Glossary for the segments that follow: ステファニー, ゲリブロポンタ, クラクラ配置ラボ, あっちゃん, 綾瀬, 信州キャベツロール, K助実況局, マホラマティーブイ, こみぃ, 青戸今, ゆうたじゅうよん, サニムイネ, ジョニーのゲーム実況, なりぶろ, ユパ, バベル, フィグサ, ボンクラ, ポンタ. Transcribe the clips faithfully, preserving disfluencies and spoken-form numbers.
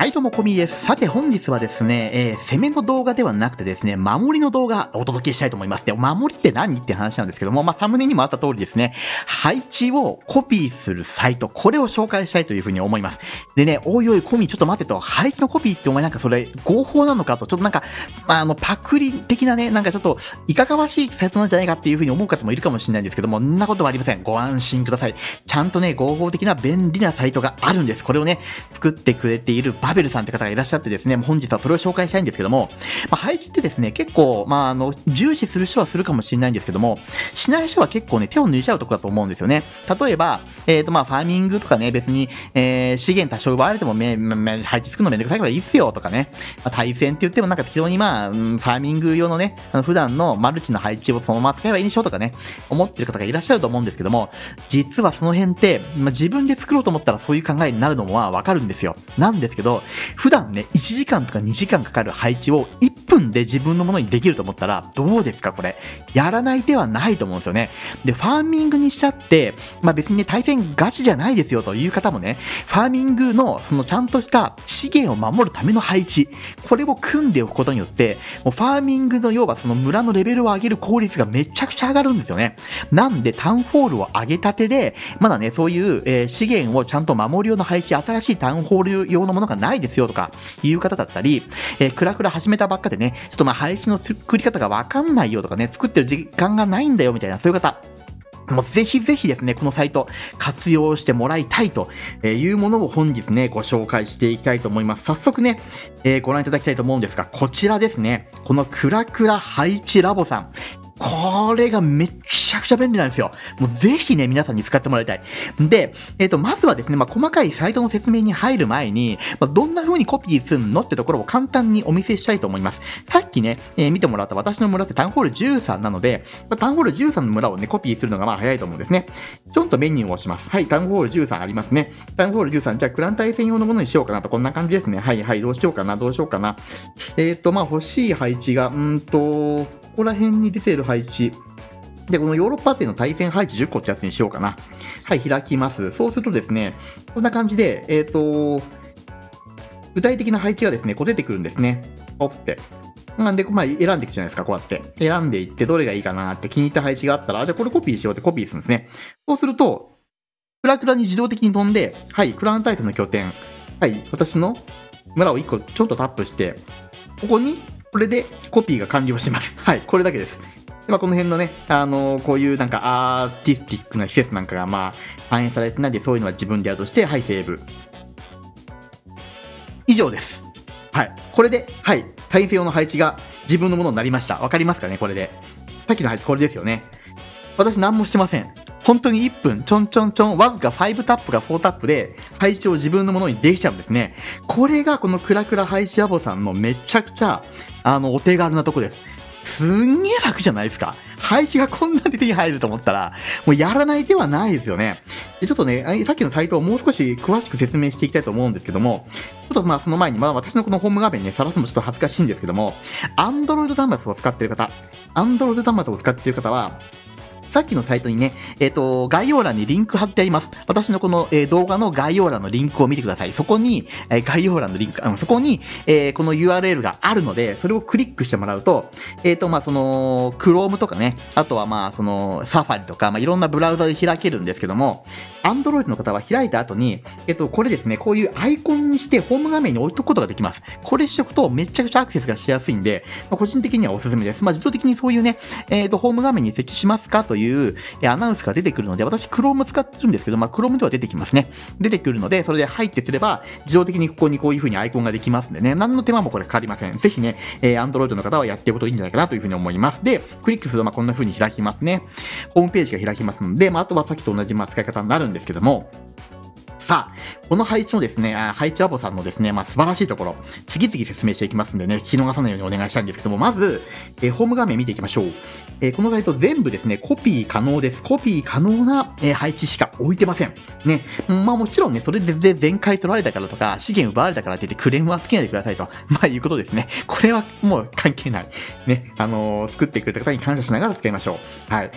はいどうもこみです。さて本日はですね、えー、攻めの動画ではなくてですね、守りの動画お届けしたいと思います。で、守りって何って話なんですけども、まあ、サムネにもあった通りですね、配置をコピーするサイト、これを紹介したいというふうに思います。でね、おいおいコミちょっと待てと、配置のコピーってお前なんかそれ合法なのかと、ちょっとなんか、まあ、あのパクリ的なね、なんかちょっといかがわしいサイトなんじゃないかっていうふうに思う方もいるかもしれないんですけども、そんなことはありません。ご安心ください。ちゃんとね、合法的な便利なサイトがあるんです。これをね、作ってくれているバベルさんって方がいらっしゃってですね、本日はそれを紹介したいんですけども、まあ、配置ってですね、結構、まあ、あの、重視する人はするかもしれないんですけども、しない人は結構ね、手を抜いちゃうところだと思うんですよね。例えば、えっと、まあ、ファーミングとかね、別に、えー、資源多少奪われてもめ、め、配置作るのめんどくさいからいいっすよとかね、まあ、対戦って言ってもなんか適当にまあ、ファーミング用のね、あの普段のマルチの配置をそのまま使えばいいんでしょとかね、思ってる方がいらっしゃると思うんですけども、実はその辺って、まあ、自分で作ろうと思ったらそういう考えになるのもわかるんですよ。なんですけど、普段ね、いちじかんとかにじかんかかる配置をいっぷんで自分のものにできると思ったら、どうですかこれ。やらない手はないと思うんですよね。で、ファーミングにしちゃって、まあ別にね、対戦ガチじゃないですよという方もね、ファーミングのそのちゃんとした資源を守るための配置、これを組んでおくことによって、もうファーミングの要はその村のレベルを上げる効率がめちゃくちゃ上がるんですよね。なんで、タウンホールを上げたてで、まだね、そういう、えー、資源をちゃんと守る用の配置、新しいタウンホール用のものがないですよとかいう方だったり、えー、クラクラ始めたばっかでね、ちょっとまあ配置の作り方がわかんないよとかね、作ってる時間がないんだよみたいな、そういう方、もうぜひぜひですね、このサイト活用してもらいたいというものを本日ね、ご紹介していきたいと思います。早速ね、えー、ご覧いただきたいと思うんですが、こちらですね、このクラクラ配置ラボさん。これがめちゃくちゃ便利なんですよ。もうぜひね、皆さんに使ってもらいたい。で、えっと、まずはですね、まあ、細かいサイトの説明に入る前に、まあ、どんな風にコピーするのってところを簡単にお見せしたいと思います。さっきね、えー、見てもらった私の村ってタウンホールじゅうさんなので、まあ、タウンホールじゅうさんの村をね、コピーするのがまあ早いと思うんですね。ちょっとメニューを押します。はい、タウンホールじゅうさんありますね。タウンホールじゅうさん、じゃあクラン対戦用のものにしようかなと、こんな感じですね。はいはい、どうしようかな、どうしようかな。えっと、まあ、欲しい配置が、うーんと、ここら辺に出ている配置。で、このヨーロッパ勢の対戦配置じゅっこってやつにしようかな。はい、開きます。そうするとですね、こんな感じで、えっと、具体的な配置がですね、こう出てくるんですね。おって。なんで、まあ、選んでいくじゃないですか、こうやって。選んでいって、どれがいいかなって気に入った配置があったら、じゃあこれコピーしようってコピーするんですね。そうすると、クラクラに自動的に飛んで、はい、クラン対戦の拠点。はい、私の村をいっこちょっとタップして、ここに、これでコピーが完了します。はい、これだけです。で、まあ、この辺のね、あのー、こういうなんかアーティスティックな施設なんかがまあ反映されてないで、そういうのは自分でやるとして、はい、セーブ。以上です。はい、これで、はい、対戦用の配置が自分のものになりました。わかりますかね、これで。さっきの配置、これですよね。私何もしてません。本当にいっぷん、ちょんちょんちょん、わずかごタップかよんタップで、配置を自分のものにできちゃうんですね。これがこのクラクラ配置ラボさんのめちゃくちゃ、あの、お手軽なとこです。すんげえ楽じゃないですか。配置がこんなに手に入ると思ったら、もうやらない手はないですよね。で、ちょっとね、さっきのサイトをもう少し詳しく説明していきたいと思うんですけども、ちょっとまあその前に、まあ私のこのホーム画面にね、さらすのもちょっと恥ずかしいんですけども、Android 端末を使っている方、Android 端末を使っている方は、さっきのサイトにね、えっと、概要欄にリンク貼ってあります。私のこの、えー、動画の概要欄のリンクを見てください。そこに、えー、概要欄のリンク、あのそこに、えー、この ユーアールエル があるので、それをクリックしてもらうと、えっと、まあ、その、Chrome とかね、あとはまあ、その、Safari とか、まあ、いろんなブラウザで開けるんですけども、Android の方は開いた後に、えっと、これですね、こういうアイコンにしてホーム画面に置いとくことができます。これしとくとめちゃくちゃアクセスがしやすいんで、まあ、個人的にはおすすめです。まあ、自動的にそういうね、えっと、ホーム画面に設置しますかといういうアナウンスが出てくるので、私 Chrome 使ってるんですけど、まあ、Chrome では出てきますね。出てくるので、それで入ってすれば、自動的にここにこういう風にアイコンができますんでね、何の手間もこれかかりません。ぜひね、えー、Android の方はやっていくこといいんじゃないかなという風に思います。で、クリックすると、まあ、こんな風に開きますね。ホームページが開きますので、まあ、あとはさっきと同じ、まあ、使い方になるんですけども、さあ、この配置のですね、配置ラボさんのですね、まあ、素晴らしいところ、次々説明していきますんでね、聞き逃さないようにお願いしたいんですけども、まず、えー、ホーム画面見ていきましょう。えー、このサイト全部ですね、コピー可能です。コピー可能な、えー、配置しか置いてません。ね。まあもちろんね、それで前回取られたからとか、資源奪われたからって言ってクレームはつけないでくださいと、まあいうことですね。これはもう関係ない。ね。あのー、作ってくれた方に感謝しながら使いましょう。はい。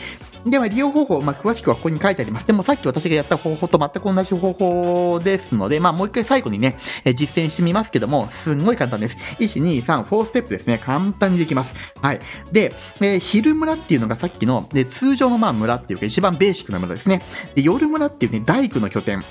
では、利用方法、まあ詳しくはここに書いてあります。でもさっき私がやった方法と全く同じ方法こですので、まあ、もう一回最後にね、実践してみますけども、すんごい簡単です。いち、に、さん、よんステップですね。簡単にできます。はい。で、えー、昼村っていうのがさっきの、ね、通常のまあ村っていうか一番ベーシックな村ですね。で、夜村っていうね、大工の拠点。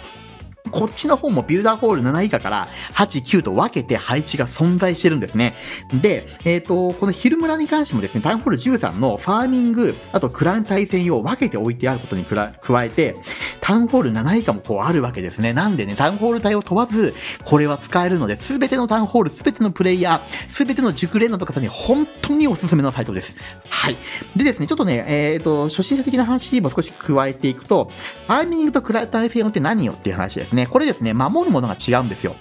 こっちの方もビルダーホールなな以下からはち、きゅうと分けて配置が存在してるんですね。で、えっと、この昼村に関してもですね、タウンホールじゅうさんのファーミング、あとクラン対戦用を分けて置いてあることに加えて、タウンホールなな以下もこうあるわけですね。なんでね、タウンホール帯を問わず、これは使えるので、すべてのタウンホール、すべてのプレイヤー、すべての熟練の方に本当におすすめのサイトです。はい。でですね、ちょっとね、えっと、初心者的な話も少し加えていくと、ファーミングとクラン対戦用って何よっていう話ですね。これですね、守るものが違うんですよ。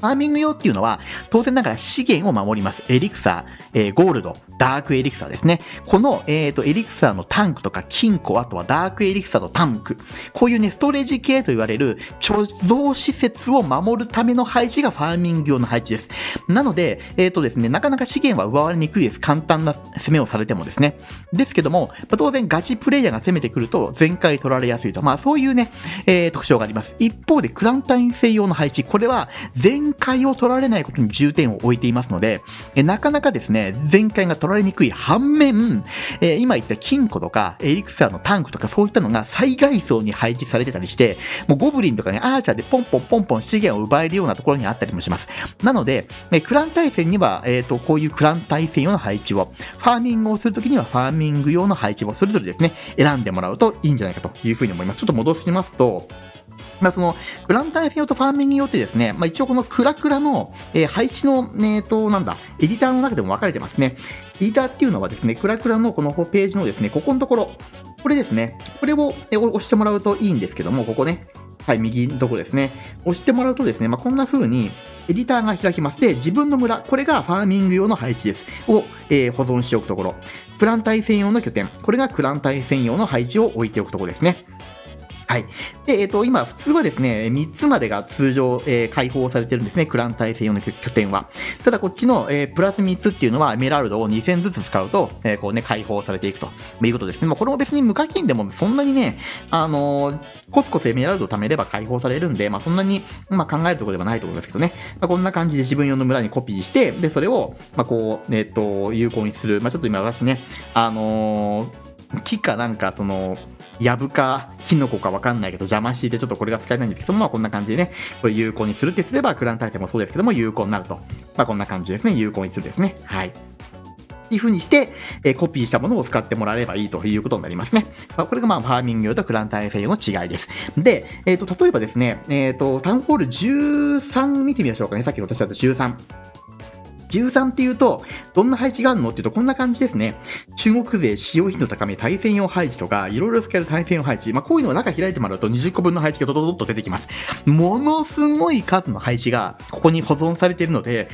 ファーミング用っていうのは、当然ながら資源を守ります。エリクサー、えー、ゴールド、ダークエリクサーですね。この、えーと、エリクサーのタンクとか金庫、あとはダークエリクサーとタンク。こういうね、ストレージ系と言われる貯蔵施設を守るための配置がファーミング用の配置です。なので、えーとですね、なかなか資源は奪われにくいです。簡単な攻めをされてもですね。ですけども、まあ、当然ガチプレイヤーが攻めてくると全開取られやすいと。まあそういうね、えー、特徴があります。一方で、クラン対戦用の配置。これは全全開を取られないことに重点を置いていますので、えなかなかですね、全開が取られにくい反面、えー、今言った金庫とか、エリクサーのタンクとかそういったのが災害層に配置されてたりして、もうゴブリンとかね、アーチャーでポンポンポンポン資源を奪えるようなところにあったりもします。なので、えクラン対戦には、えっと、こういうクラン対戦用の配置を、ファーミングをするときにはファーミング用の配置をそれぞれですね、選んでもらうといいんじゃないかというふうに思います。ちょっと戻しますと、まあその、クラン対戦用とファーミング用ってですね、まあ一応このクラクラの、えー、配置の、えーと、なんだ、エディターの中でも分かれてますね。エディターっていうのはですね、クラクラのこのページのですね、ここのところ、これですね、これを押してもらうといいんですけども、ここね、はい、右のところですね、押してもらうとですね、まあこんな風に、エディターが開きます。で、自分の村、これがファーミング用の配置です。を、えー、保存しておくところ。クラン対戦用の拠点、これがクラン対戦用の配置を置いておくところですね。はい。で、えっと、今、普通はですね、みっつまでが通常、えー、開放されてるんですね。クラン対戦用の拠点は。ただ、こっちの、えー、プラスみっつっていうのは、エメラルドをにせんずつ使うと、えー、こうね、開放されていくということですね。まあ、これも別に無課金でも、そんなにね、あのー、コツコツエメラルドを貯めれば開放されるんで、まあ、そんなに、まあ、考えるところではないと思いますけどね。まあ、こんな感じで自分用の村にコピーして、で、それを、まあ、こう、えっと、有効にする。まあ、ちょっと今、私ね、あのー、木かなんか、その、ヤブかキノコかわかんないけど邪魔していてちょっとこれが使えないんですけども、まあ、こんな感じでね、これ有効にするってすればクラン対戦もそうですけども有効になると。まあこんな感じですね。有効にするですね。はい。いう風にして、えー、コピーしたものを使ってもらえればいいということになりますね。まあ、これがまあファーミング用とクラン対戦用の違いです。で、えっと、例えばですね、えっと、タウンホールじゅうさん見てみましょうかね。さっき私だったじゅうさん。じゅうさんっていうと、どんな配置があるのっていうと、こんな感じですね。中国勢、使用頻度高め、対戦用配置とか、いろいろ使える対戦用配置。まあ、こういうのを中開いてもらうと、にじゅっこぶんの配置がドドドッと出てきます。ものすごい数の配置が、ここに保存されているので、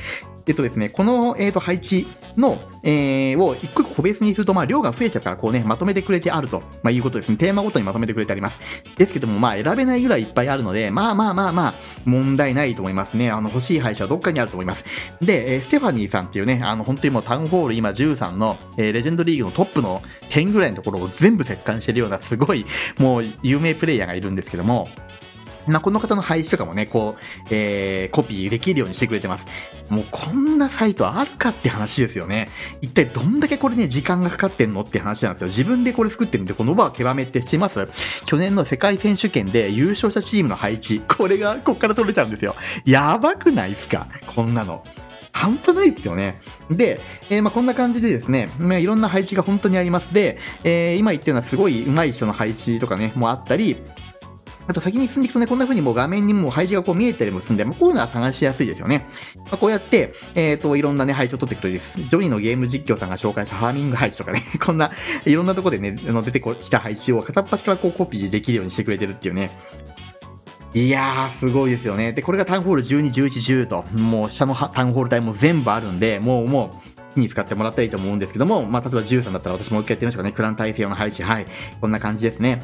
えっとですね、この、えー、と配置の、えー、を一個一個個別にすると、まあ、量が増えちゃうから、こうね、まとめてくれてあると、まあ、いうことですね。テーマごとにまとめてくれてあります。ですけども、まあ、選べないぐらいいっぱいあるので、まあまあまあまあ、問題ないと思いますね。あの、欲しい配置はどっかにあると思います。で、えー、ステファニーさんっていうね、あの、本当にもうタウンホール今じゅうさんの、えー、レジェンドリーグのトップの点ぐらいのところを全部折檻してるような、すごい、もう、有名プレイヤーがいるんですけども、なこの方の配置とかもね、こう、えー、コピーできるようにしてくれてます。もうこんなサイトあるかって話ですよね。一体どんだけこれね、時間がかかってんのって話なんですよ。自分でこれ作ってるんで、このバーケバメって知ってます?去年の世界選手権で優勝したチームの配置、これがこっから取れちゃうんですよ。やばくないっすか?こんなの。半端ないですよね。で、えー、まあこんな感じでですね、まあ、いろんな配置が本当にあります。で、えー、今言ってるのはすごい上手い人の配置とかね、もあったり、あと先に進んでいくとね、こんな風にもう画面にもう配置がこう見えたりもするんで、もうこういうのは探しやすいですよね。まあ、こうやって、えっと、いろんなね、配置を取っていくといいです。ジョニーのゲーム実況さんが紹介したファーミング配置とかね、こんな、いろんなとこでね、出てきた配置を片っ端からこうコピーできるようにしてくれてるっていうね。いやー、すごいですよね。で、これがタウンホールじゅうに、じゅういち、じゅうと、もう下のタウンホール帯も全部あるんで、もうもう、に使ってもらったらいいと思うんですけども、まあ、例えばじゅうさんだったら私もう一回やってみましょうかね。クラン対戦用の配置、はい。こんな感じですね。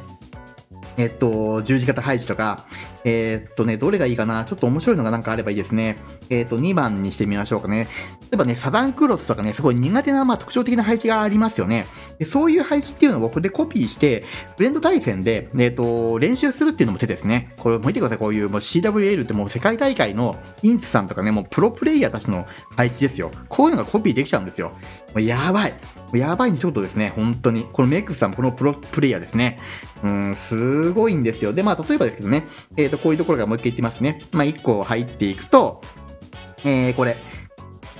えっと、十字型配置とか、えー、っとね、どれがいいかな。ちょっと面白いのがなんかあればいいですね。えー、っと、にばんにしてみましょうかね。例えばね、サザンクロスとかね、すごい苦手な、まあ、特徴的な配置がありますよね。で、そういう配置っていうのを僕でコピーして、ブレンド対戦で、えー、っと、練習するっていうのも手ですね。これ、見てください。こういう、もう シーダブリューエル ってもう世界大会のインスさんとかね、もうプロプレイヤーたちの配置ですよ。こういうのがコピーできちゃうんですよ。もうやばい。やばいにちょっとですね、本当に。このメックスさんもこのプロプレイヤーですね。うーん、すごいんですよ。で、まあ、例えばですけどね、えっと、こういうところがもう一回言ってますね。まあ、いっこ入っていくと、えー、これ。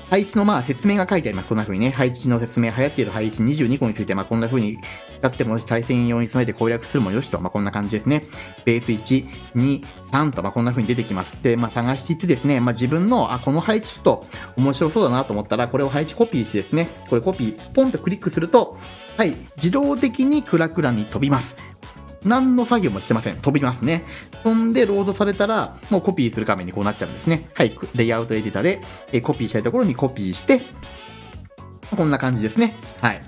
配置のまあ説明が書いてあります。こんな風にね、配置の説明、流行っている配置にじゅうにこについて、まあこんな風に使ってもよし、対戦用に備えて攻略するもよしと、まあこんな感じですね。ベースいち、に、さんと、まあこんな風に出てきます。で、まあ探していってですね、まあ自分の、あ、この配置ちょっと面白そうだなと思ったら、これを配置コピーしてですね、これコピー、ポンとクリックすると、はい、自動的にクラクラに飛びます。何の作業もしてません。飛びますね。飛んでロードされたら、もうコピーする画面にこうなっちゃうんですね。はい。レイアウトエディターで、えー、コピーしたいところにコピーして、こんな感じですね。はい。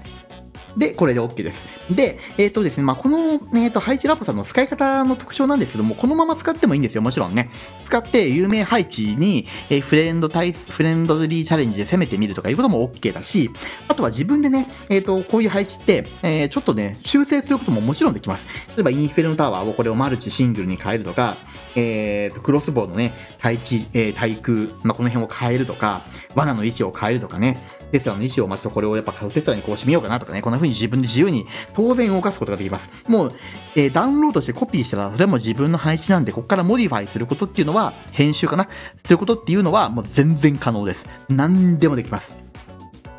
で、これで OK です。で、えっとですね、まあ、この、えっと、配置ラボさんの使い方の特徴なんですけども、このまま使ってもいいんですよ。もちろんね。使って有名配置に、えー、フレンド対、フレンドリーチャレンジで攻めてみるとかいうことも OK だし、あとは自分でね、えっと、こういう配置って、えー、ちょっとね、修正することももちろんできます。例えば、インフェルノタワーをこれをマルチシングルに変えるとか、えっと、クロスボウのね、対地、えー、対空、まあ、この辺を変えるとか、罠の位置を変えるとかね、テスラの位置を待つとこれをやっぱテスラにこうしてみようかなとかね、こんな風に自分で自由に当然動かすことができます。もう、えー、ダウンロードしてコピーしたらそれも自分の配置なんで、ここからモディファイすることっていうのは、編集かな、することっていうのはもう全然可能です。何でもできます。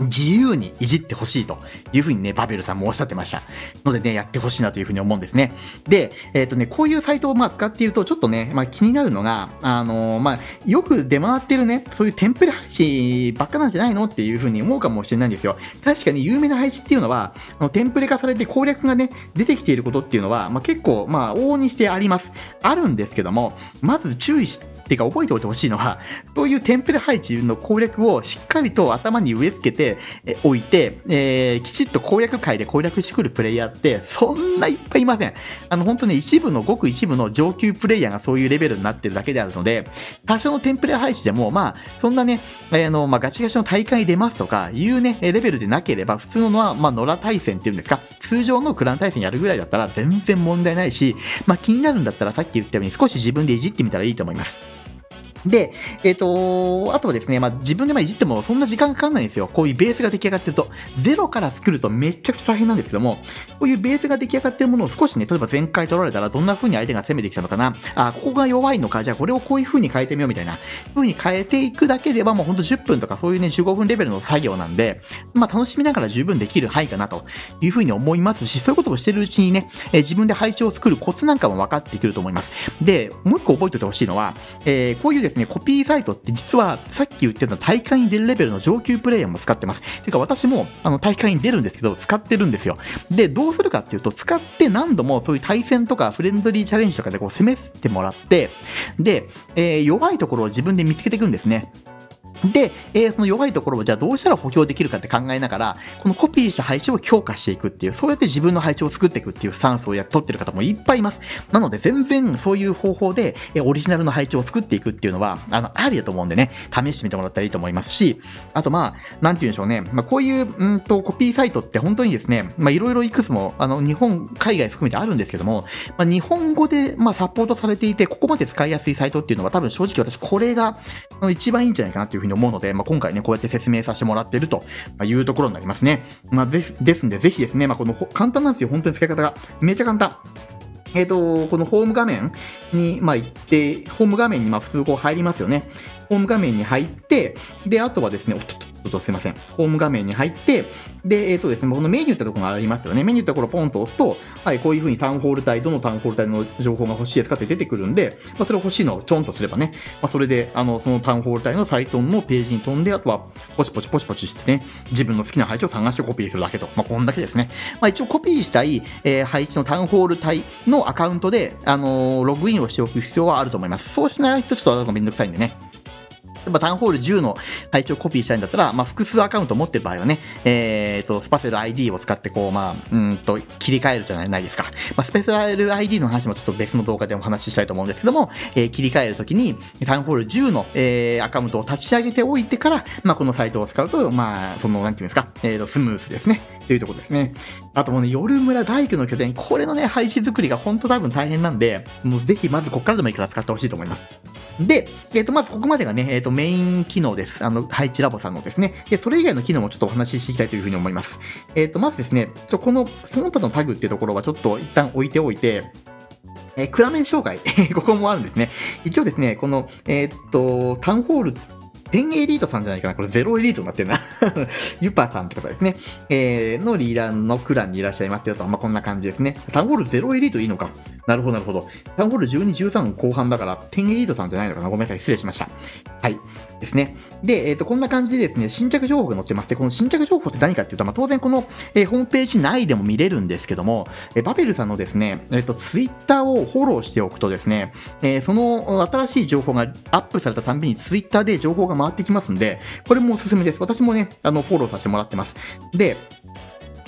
自由にいじってほしいというふうにね、バベルさんもおっしゃってました。のでね、やってほしいなというふうに思うんですね。で、えっとね、こういうサイトをまあ使っていると、ちょっとね、まあ気になるのが、あのー、まあ、よく出回ってるね、そういうテンプレ配置ばっかなんじゃないのっていうふうに思うかもしれないんですよ。確かに有名な配置っていうのは、あのテンプレ化されて攻略がね、出てきていることっていうのは、まあ結構、まあ往々にしてあります。あるんですけども、まず注意して、てか覚えておいてほしいのは、そういうテンプレ配置の攻略をしっかりと頭に植え付けておいて、えー、きちっと攻略会で攻略してくるプレイヤーってそんないっぱいいません。あの本当に一部のごく一部の上級プレイヤーがそういうレベルになってるだけであるので、多少のテンプレ配置でもまあそんなね、あのまあ、ガチガチの大会に出ますとかいうねレベルでなければ、普通ののはまあ野良対戦っていうんですか、通常のクラン対戦やるぐらいだったら全然問題ないし、まあ、気になるんだったらさっき言ったように少し自分でいじってみたらいいと思います。で、えっと、あとはですね、まあ、自分でまあいじってもそんな時間かかんないんですよ。こういうベースが出来上がってると、ゼロから作るとめちゃくちゃ大変なんですけども、こういうベースが出来上がってるものを少しね、例えば前回取られたらどんな風に相手が攻めてきたのかな、あ、ここが弱いのか、じゃあこれをこういう風に変えてみようみたいな、風に変えていくだけではもうほんとじゅっぷんとかそういうね、じゅうごふんレベルの作業なんで、まあ、楽しみながら十分できる範囲かなという風に思いますし、そういうことをしてるうちにね、えー、自分で配置を作るコツなんかも分かってくると思います。で、もう一個覚えておいてほしいのは、えー、こういうですねコピーサイトって実はさっき言ってた大会に出るレベルの上級プレイヤーも使ってます。てか私もあの大会に出るんですけど使ってるんですよ。で、どうするかっていうと、使って何度もそういう対戦とかフレンドリーチャレンジとかでこう攻めてもらって、で、えー、弱いところを自分で見つけていくんですね。で、えー、その弱いところをじゃあどうしたら補強できるかって考えながら、このコピーした配置を強化していくっていう、そうやって自分の配置を作っていくっていうスタンスをやっとってる方もいっぱいいます。なので全然そういう方法で、えー、オリジナルの配置を作っていくっていうのは、あの、ありだと思うんでね、試してみてもらったらいいと思いますし、あとまあ、なんて言うんでしょうね、まあこういう、うんと、コピーサイトって本当にですね、まあいろいろいくつも、あの、日本、海外含めてあるんですけども、まあ日本語で、まあサポートされていて、ここまで使いやすいサイトっていうのは多分正直私これが、あの、一番いいんじゃないかなっていうふうに思うので、まあ、今回ね、こうやって説明させてもらっているというところになりますね。まあ、で、ですんで、ぜひですね、まあ、この簡単なんですよ、本当に使い方が。めちゃ簡単。えっと、このホーム画面に、まあ、行って、ホーム画面に、まあ、普通こう入りますよね。ホーム画面に入って、で、あとはですね、おっとっとっと、すいません。ホーム画面に入って、で、えっとですね、このメニューってところがありますよね。メニューってところをポンと押すと、はい、こういう風にタウンホール帯、どのタウンホール帯の情報が欲しいですかって出てくるんで、まあ、それを欲しいのをちょんとすればね、まあ、それで、あの、そのタウンホール帯のサイトのページに飛んで、あとは、ポチポチポチポチしてね、自分の好きな配置を探してコピーするだけと。まあ、こんだけですね。まあ、一応コピーしたい、えー、配置のタウンホール帯のアカウントで、あのー、ログインをしておく必要はあると思います。そうしないとちょっとめんどくさいんでね。例えばタウンホールじゅうの配置をコピーしたいんだったら、まあ、複数アカウント持ってる場合はね、えーと、スパセル アイディー を使ってこう、まあ、うんと、切り替えるじゃないですか。まあ、スパセル アイディー の話もちょっと別の動画でお話ししたいと思うんですけども、えー、切り替えるときに、タウンホールじゅうの、えー、アカウントを立ち上げておいてから、まあ、このサイトを使うと、まあ、その、なんていうんですか、えーと、スムーズですね。というところですね。あともうね、夜村大工の拠点、これのね、配置作りが本当多分大変なんで、もうぜひまずこっからでもいいから使ってほしいと思います。で、えっと、まずここまでがね、えっと、メイン機能です。あの、配置ラボさんのですね。で、それ以外の機能もちょっとお話ししていきたいというふうに思います。えっと、まずですね、ちょ、この、その他のタグっていうところはちょっと一旦置いておいて、えー、暗面紹介。ここもあるんですね。一応ですね、この、えっと、タウンホール、じゅうエリートさんじゃないかな、これゼロエリートになってるな。ユパさんって方ですね。えー、のリーダーのクランにいらっしゃいますよと。まあ、こんな感じですね。タウンホールゼロエリートいいのか。なるほど、なるほど。タウンホールじゅうに、じゅうさんの後半だから、じゅうエリートさんじゃないのかな。ごめんなさい。失礼しました。はい。ですね。で、えっ、ー、と、こんな感じでですね、新着情報が載ってまして、この新着情報って何かっていうと、まあ、当然この、えー、ホームページ内でも見れるんですけども、えー、バベルさんのですね、えっ、ー、と、ツイッターをフォローしておくとですね、えー、その新しい情報がアップされたたんびにツイッターで情報が回ってきますんで、これもおすすめです。私もね、あの、フォローさせてもらってます。で、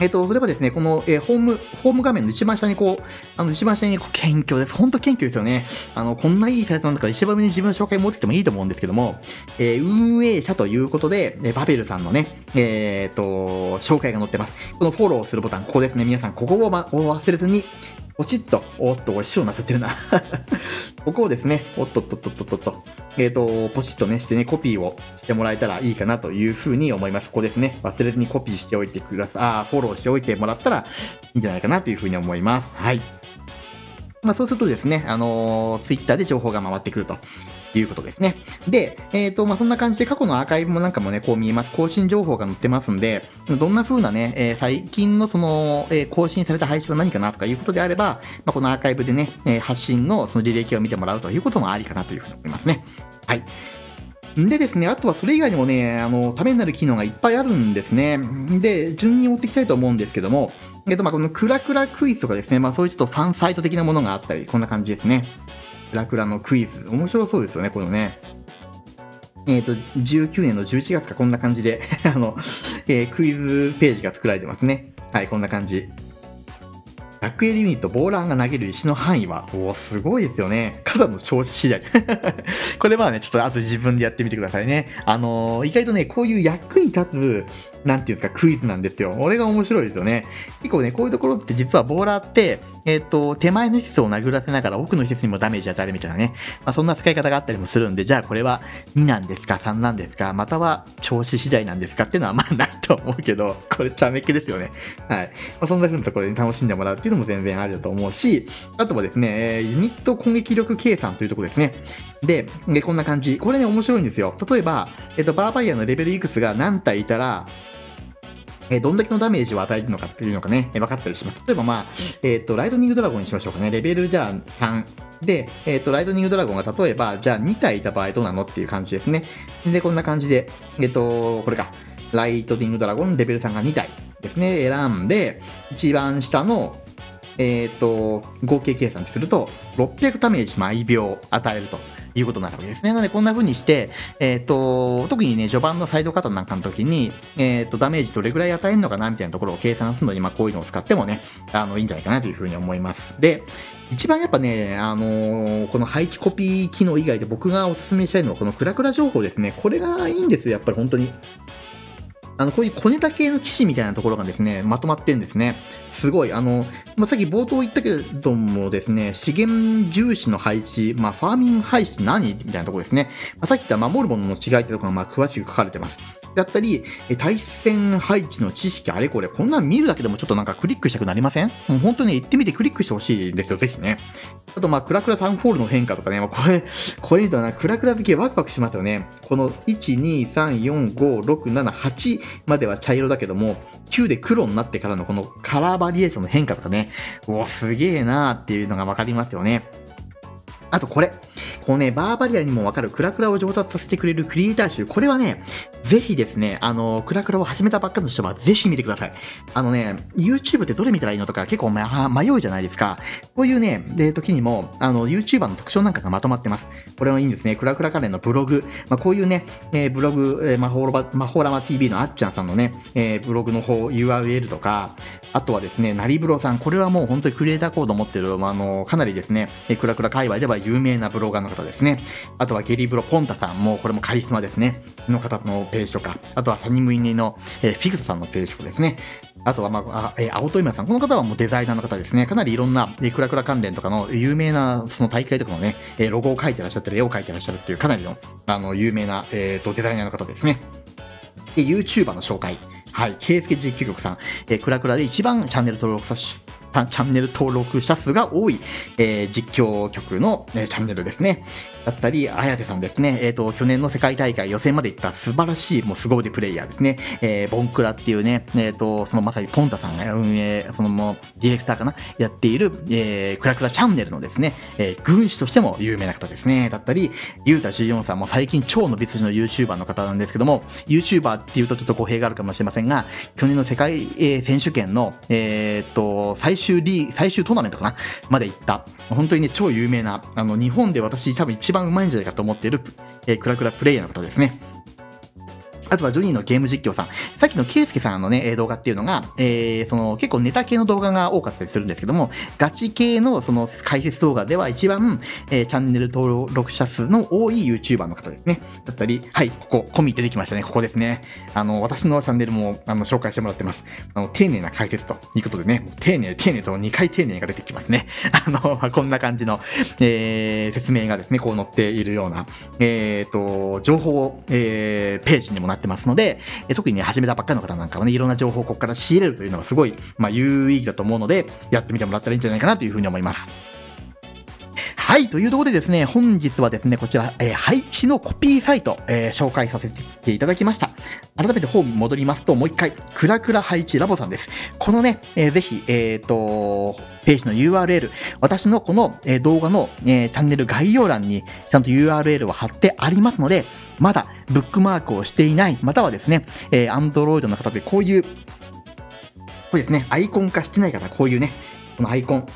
えっと、それはですね、この、えー、ホーム、ホーム画面の一番下にこう、あの、一番下にこう、謙虚です。ほんと謙虚ですよね。あの、こんないいサイトなんだから、一番上に自分の紹介持ってきてもいいと思うんですけども、えー、運営者ということで、えー、バベルさんのね、えー、っと、紹介が載ってます。このフォローするボタン、ここですね。皆さん、ここを、ま、忘れずに、ポチッと、おっと、俺、白になっちゃってるな。ここをですね、おっとっとっとっとっとっと、えっと、ポチッとね、してね、コピーをしてもらえたらいいかなというふうに思います。ここですね、忘れずにコピーしておいてください。ああ、フォローしておいてもらったらいいんじゃないかなというふうに思います。はい。まあ、そうするとですね、あのー、ツイッターで情報が回ってくると。いうことですね。で、えっと、まあ、そんな感じで過去のアーカイブもなんかもね、こう見えます。更新情報が載ってますんで、どんな風なね、えー、最近のその、えー、更新された配置は何かなとかいうことであれば、まあ、このアーカイブでね、えー、発信のその履歴を見てもらうということもありかなというふうに思いますね。はい。でですね、あとはそれ以外にもね、あの、ためになる機能がいっぱいあるんですね。で、順に追っていきたいと思うんですけども、えっと、まあ、このクラクラクイズとかですね、まあ、そういうちょっとファンサイト的なものがあったり、こんな感じですね。クラクラのクイズ。面白そうですよね、このね。えっと、じゅうきゅうねんのじゅういちがつか、こんな感じで、あの、えー、クイズページが作られてますね。はい、こんな感じ。ダークエリユニット、ボーランが投げる石の範囲は、おー、すごいですよね。肩の調子次第。これはね、ちょっとあと自分でやってみてくださいね。あのー、意外とね、こういう役に立つ、なんていうんですか、クイズなんですよ。俺が面白いですよね。結構ね、こういうところって実はボーラーって、えっと、手前の施設を殴らせながら奥の施設にもダメージ与えるみたいなね。まあ、そんな使い方があったりもするんで、じゃあこれはになんですか、さんなんですか、または調子次第なんですかっていうのはまあないと思うけど、これちゃめっ気ですよね。はい。まあ、そんな風なところに楽しんでもらうっていうのも全然ありだと思うし、あとはですね、ユニット攻撃力計算というところですね。で、でこんな感じ。これね、面白いんですよ。例えば、えっと、バーバリアのレベルいくつが何体いたら、えー、どんだけのダメージを与えるのかっていうのがね、えー、分かったりします。例えばまあ、えっと、ライトニングドラゴンにしましょうかね。レベルじゃあさん。で、えっと、ライトニングドラゴンが例えば、じゃあに体いた場合どうなのっていう感じですね。で、こんな感じで、えっと、これか。ライトニングドラゴンレベルさんがに体ですね。選んで、一番下の、えっと、合計計算すると、ろっぴゃくダメージ毎秒与えると。いうことになるわけですね。なので、こんな風にして、えっと、特にね、序盤のサイドカットなんかの時に、えっと、ダメージどれくらい与えるのかなみたいなところを計算するのに、まあ、こういうのを使ってもね、あの、いいんじゃないかなという風に思います。で、一番やっぱね、あのー、この配置コピー機能以外で僕がお勧めしたいのは、このクラクラ情報ですね。これがいいんですよ、やっぱり本当に。あの、こういう小ネタ系の騎士みたいなところがですね、まとまってるんですね。すごい。あの、まあ、さっき冒頭言ったけどもですね、資源重視の配置、まあ、ファーミング配置って何みたいなところですね。まあ、さっき言った守るものの違いってところが、まあ、詳しく書かれてます。だったり、対戦配置の知識、あれこれ、こんなん見るだけでもちょっとなんかクリックしたくなりません？もう本当に行ってみてクリックしてほしいんですよ、ぜひね。あと、まあ、クラクラタウンホールの変化とかね、まあ、これ、これ言うとな、クラクラ好きワクワクしますよね。この、いち、に、さん、よん、ご、ろく、なな、はち、までは茶色だけども、きゅうで黒になってからのこのカラーバリエーションの変化とかね、おお、すげえなーっていうのがわかりますよね。あとこれ。このね、バーバリアにもわかるクラクラを上達させてくれるクリエイター集、これはね、ぜひですね、あの、クラクラを始めたばっかの人はぜひ見てください。あのね、YouTube ってどれ見たらいいのとか結構、ま、迷うじゃないですか。こういうね、で、時にも、あの、YouTuber の特徴なんかがまとまってます。これはいいんですね。クラクラ関連のブログ。まあ、こういうね、えー、ブログ、えー、マホラマ、マホラマ ティーブイ のあっちゃんさんのね、えー、ブログの方、ユーアールエル とか、あとはですね、なりぶろさん。これはもう本当にクリエイターコード持ってる、あの、かなりですね、クラクラ界隈では有名なブロガーの方ですね。あとはゲリブロポンタさんも、これもカリスマですね。の方のページとか。あとはサニムイネの、えー、フィグサさんのページとかですね。あとは、まあ、あえー、青戸今さん。この方はもうデザイナーの方ですね。かなりいろんな、えー、クラクラ関連とかの有名な、その大会とかのね、えー、ロゴを描いてらっしゃったり、絵を描いてらっしゃるっていう、かなりの、あの、有名な、えっと、デザイナーの方ですね。で、YouTuber の紹介。はい。K助実況局さん。えー、クラクラで一番チャンネル登録させ、チャンネル登録者数が多い、えー、実況局の、えー、チャンネルですね。だったり、綾瀬さんですね。えっと、去年の世界大会予選まで行った素晴らしい、もう凄腕プレイヤーですね。えー、ボンクラっていうね、えっと、そのまさにポンタさんが運営、そのもうディレクターかな、やっている、えー、クラクラチャンネルのですね、えー、軍師としても有名な方ですね。だったり、ゆうたじゅうよんさんも最近超伸び筋の YouTuber の方なんですけども、YouTuber っていうとちょっと語弊があるかもしれませんが、去年の世界、えー、選手権の、えー、っと、最終リーグ、最終トーナメントかなまで行った、本当にね、超有名な、あの、日本で私多分一番一番うまいんじゃないかと思っている、えー、クラクラプレイヤーの方ですね。あとはジョニーのゲーム実況さん。さっきのケイスケさんのね、動画っていうのが、えー、その結構ネタ系の動画が多かったりするんですけども、ガチ系のその解説動画では一番、えー、チャンネル登録者数の多い YouTuber の方ですね。だったり、はい、ここ、コミ出てきましたね。ここですね。あの、私のチャンネルもあの紹介してもらってます。あの、丁寧な解説ということでね、もう丁寧、丁寧とにかい丁寧が出てきますね。あの、まあ、こんな感じの、えー、説明がですね、こう載っているような、えっと、情報、えー、ページにもなってますので、特にね、始めたばっかりの方なんかはね、いろんな情報をここから仕入れるというのがすごい、まあ、有意義だと思うので、やってみてもらったらいいんじゃないかなというふうに思います。はい、というところでですね、本日はですね、こちら、えー、配置のコピーサイト、えー、紹介させていただきました。改めてホームに戻りますと、もう一回、クラクラ配置ラボさんです。このね、えー、ぜひ、えっと、ページの ユーアールエル、私のこの、えー、動画の、えー、チャンネル概要欄にちゃんと ユーアールエル を貼ってありますので、まだブックマークをしていない、またはですね、えー、Android の方でこういう、これですね、アイコン化してない方、こういうね、このアイコン。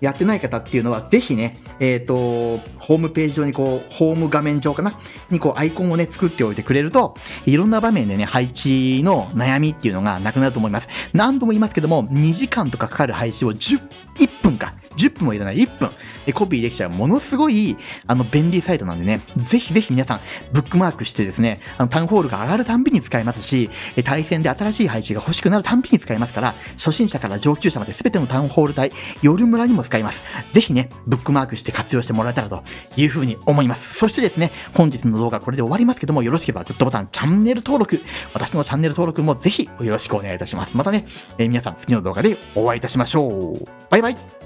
やってない方っていうのは、ぜひね、えっと、ホームページ上にこう、ホーム画面上かなにこう、アイコンをね、作っておいてくれると、いろんな場面でね、配置の悩みっていうのがなくなると思います。何度も言いますけども、にじかんとかかかる配置をじゅう、いっぷんか。じゅっぷんもいらない。いっぷん。で、コピーできちゃう。ものすごい、あの、便利サイトなんでね、ぜひぜひ皆さん、ブックマークしてですね、あの、タウンホールが上がるたんびに使えますし、対戦で新しい配置が欲しくなるたんびに使えますから、初心者から上級者まで全てのタウンホール帯、夜村にも使えます。ぜひね、ブックマークして活用してもらえたらというふうに思います。そしてですね、本日の動画これで終わりますけども、よろしければグッドボタン、チャンネル登録、私のチャンネル登録もぜひよろしくお願いいたします。またね、えー、皆さん次の動画でお会いいたしましょう。バイバイ。